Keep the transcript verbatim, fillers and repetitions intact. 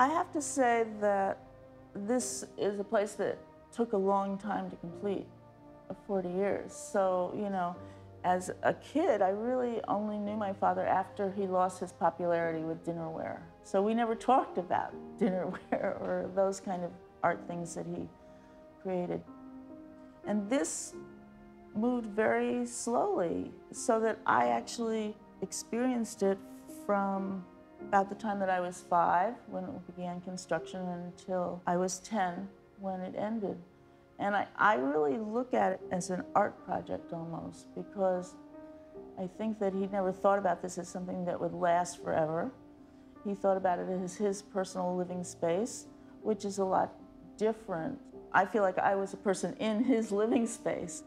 I have to say that this is a place that took a long time to complete, forty years. So, you know, as a kid, I really only knew my father after he lost his popularity with dinnerware. So we never talked about dinnerware or those kind of art things that he created. And this moved very slowly so that I actually experienced it from about the time that I was five, when it began construction, until I was ten, when it ended. And I, I really look at it as an art project almost, because I think that he never thought about this as something that would last forever. He thought about it as his personal living space, which is a lot different. I feel like I was a person in his living space.